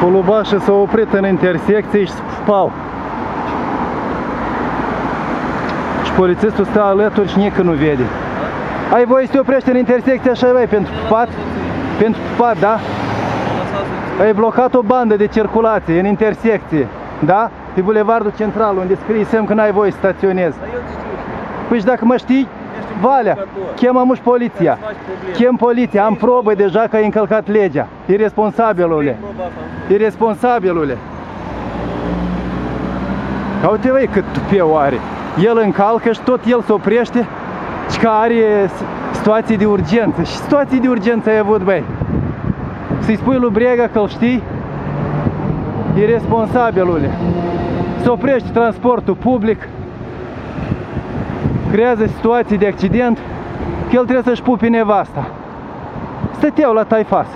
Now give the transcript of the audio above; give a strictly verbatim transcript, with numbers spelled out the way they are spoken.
Holubașii s-au oprit în intersecție și spau. Și polițistul stă alături și nici nu vede. Ai voie să te oprești în intersecție așa, băi, pentru pupat? Pentru pupat, da? Ai blocat o bandă de circulație în intersecție, da? Pe bulevardul central, unde scrie semn că n-ai voie să staționezi. Păi și dacă mă știi, valea, chemăm și poliția. Chem poliția, am probă deja că ai încălcat legea. Iresponsabilule. Iresponsabilule. Uite, băi, cât tupeu are. El încalcă și tot el se oprește. Și că are situații de urgență. Și situații de urgență ai avut, băi. Să-i spui lui Brega că-l știi? Iresponsabilule. Se oprește transportul public. Creează situații de accident. Că el trebuie să-și pupi nevasta. Stăteau la taifas.